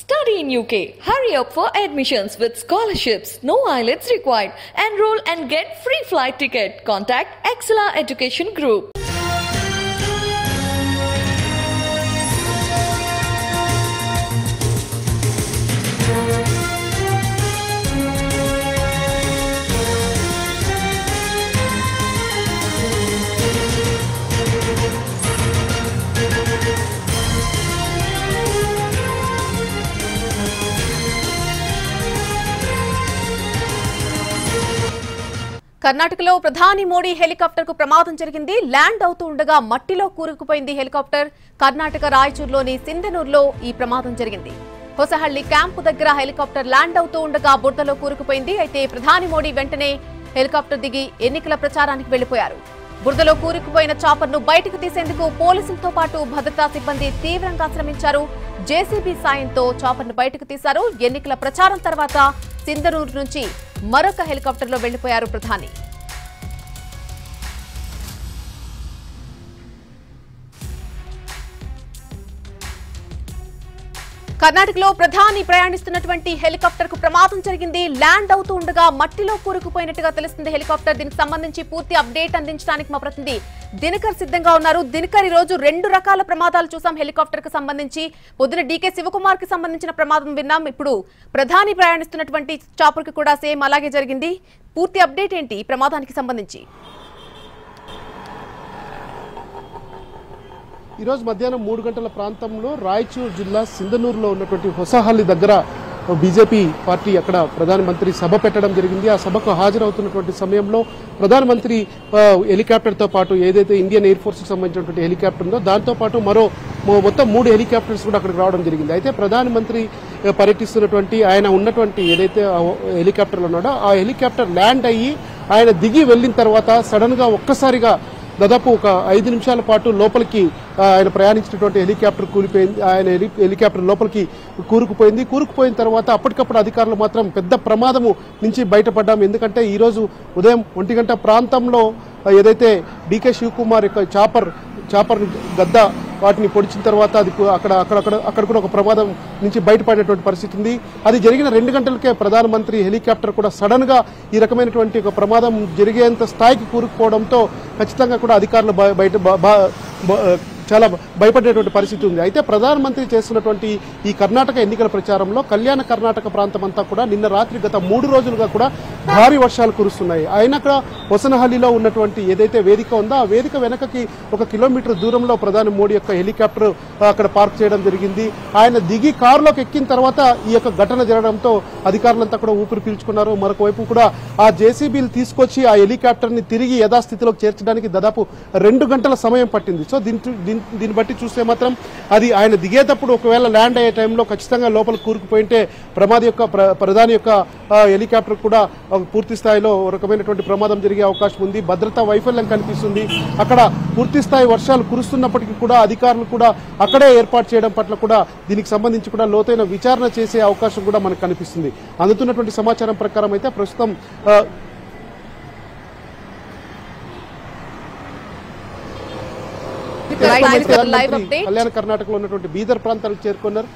Study in UK. Hurry up for admissions with scholarships. No IELTS required. Enroll and get free flight ticket. Contact Exela Education Group. కర్ణాటకలో ప్రధాని మోడీ హెలికాప్టర్కు ప్రమాదం జరిగింది. Land అవుతూ ఉండగా మట్టిలో కూరుకుపోయింది helicopter. Karnataka రాయచూరులోని సింధనూరులో ఈ ప్రమాదం జరిగింది. హొసహళ్లి క్యాంపు దగ్గర హెలికాప్టర్ ల్యాండ్ అవుతూ ఉండగా బురదలో కూరుకుపోయింది. అయితే ప్రధాని మోడీ వెంటనే హెలికాప్టర్ దిగి ఎన్నికల ప్రచారానికి వెళ్లిపోయారు. బురదలో కూరుకుపోయిన చాపర్ను బయటకు తీసేందుకు పోలీసులతో పాటు భద్రతా సిబ్బంది తీవ్రంగా శ్రమించారు. జేసీబీ సాయంతో చాపర్ను బయటకు తీశారు. ఎన్నికల ప్రచారం తర్వాత సింధనూరు నుంచి మరొక హెలికాప్టర్లో వెళ్లిపోయారు ప్రధాని. కర్ణాటకలో ప్రధాని ప్రయాణిస్తున్నటువంటి హెలికాప్టర్ కు ప్రమాదం జరిగింది. ల్యాండ్ అవుతూ ఉండగా మట్టిలో కూరుకుపోయినట్టుగా తెలుస్తుంది హెలికాప్టర్. దీనికి సంబంధించి పూర్తి అప్డేట్ అందించడానికి మా ప్రతినిధి దినకర్ సిద్ధంగా ఉన్నారు. దినకర్, ఈ రోజు రెండు రకాల ప్రమాదాలు చూసాం హెలికాప్టర్ కు సంబంధించి. పొద్దున డీకే శివకుమార్ కి సంబంధించిన ప్రమాదం విన్నాం. ఇప్పుడు ప్రధాని ప్రయాణిస్తున్నటువంటి చాపర్ కి కూడా సేమ్ అలాగే జరిగింది. పూర్తి అప్డేట్ ఏంటి ఈ ప్రమాదానికి సంబంధించి? ఈరోజు మధ్యాహ్నం 3 గంటల ప్రాంతంలో రాయచూరు జిల్లా సింధనూరులో ఉన్నటువంటి హొసహల్లి దగ్గర బీజేపీ పార్టీ అక్కడ ప్రధానమంత్రి సభ పెట్టడం జరిగింది. ఆ సభకు హాజరవుతున్నటువంటి సమయంలో ప్రధానమంత్రి హెలికాప్టర్తో పాటు ఏదైతే ఇండియన్ ఎయిర్ ఫోర్స్కి సంబంధించినటువంటి హెలికాప్టర్ ఉందో దాంతోపాటు మరో మొత్తం 3 హెలికాప్టర్స్ కూడా అక్కడికి రావడం జరిగింది. అయితే ప్రధానమంత్రి పర్యటిస్తున్నటువంటి ఆయన ఉన్నటువంటి ఏదైతే హెలికాప్టర్లు ఉన్నాడో ఆ హెలికాప్టర్ ల్యాండ్ అయ్యి ఆయన దిగి వెళ్ళిన తర్వాత సడన్గా ఒక్కసారిగా దాదాపు ఒక 5 నిమిషాల పాటు లోపలికి ఆయన ప్రయాణించినటువంటి హెలికాప్టర్ కూలిపోయింది. ఆయన హెలికాప్టర్ లోపలికి కూరుకుపోయిన తర్వాత అప్పటికప్పుడు అధికారులు మాత్రం పెద్ద ప్రమాదము నుంచి బయటపడ్డాము. ఎందుకంటే ఈరోజు ఉదయం 1 గంట ప్రాంతంలో ఏదైతే డీకే శివకుమార్ యొక్క చాపర్ గద్ద వాటిని పొడిచిన తర్వాత అది అక్కడ కూడా ఒక ప్రమాదం నుంచి బయటపడేటువంటి పరిస్థితి ఉంది. అది జరిగిన 2 గంటలకే ప్రధానమంత్రి హెలికాప్టర్ కూడా సడన్గా ఈ రకమైనటువంటి ఒక ప్రమాదం జరిగేంత స్థాయికి కూరుకుపోవడంతో ఖచ్చితంగా కూడా అధికారులు చాలా భయపడేటువంటి పరిస్థితి ఉంది. అయితే ప్రధానమంత్రి చేస్తున్నటువంటి ఈ కర్ణాటక ఎన్నికల ప్రచారంలో కళ్యాణ కర్ణాటక ప్రాంతం అంతా కూడా నిన్న రాత్రి గత 3 రోజులుగా కూడా భారీ వర్షాలు కురుస్తున్నాయి. అయినా కూడా హొసహళ్లిలో ఉన్నటువంటి ఏదైతే వేదిక ఉందో ఆ వేదిక వెనకకి 1 కిలోమీటర్ దూరంలో ప్రధాని మోడీ యొక్క హెలికాప్టర్ అక్కడ పార్క్ చేయడం జరిగింది. ఆయన దిగి కారులోకి ఎక్కిన తర్వాత ఈ యొక్క ఘటన జరగడంతో అధికారులంతా కూడా ఊపిరి పీల్చుకున్నారు. మరొక వైపు కూడా ఆ జేసీబీలు తీసుకొచ్చి ఆ హెలికాప్టర్ని తిరిగి యథాస్థితిలోకి చేర్చడానికి దాదాపు 2 గంటల సమయం పట్టింది. సో దీన్ని బట్టి చూస్తే మాత్రం అది ఆయన దిగేటప్పుడు ఒకవేళ ల్యాండ్ అయ్యే టైంలో ఖచ్చితంగా లోపల కూరుకుపోయింటే ప్రధాని యొక్క హెలికాప్టర్ కూడా పూర్తి స్థాయిలో రకమైనటువంటి ప్రమాదం జరిగే అవకాశం ఉంది. భద్రతా వైఫల్యం కనిపిస్తుంది. అక్కడ పూర్తి స్థాయి వర్షాలు కురుస్తున్నప్పటికీ కూడా అధికారులు కూడా అక్కడే ఏర్పాటు చేయడం పట్ల కూడా దీనికి సంబంధించి కూడా లోతైన విచారణ చేసే అవకాశం కూడా మనకు కనిపిస్తుంది. అందుతున్నటువంటి సమాచారం ప్రకారం అయితే ప్రస్తుతం కళ్యాణ కర్ణాటకలో ఉన్నటువంటి బీదర్ ప్రాంతాలకు చేరుకున్నారు.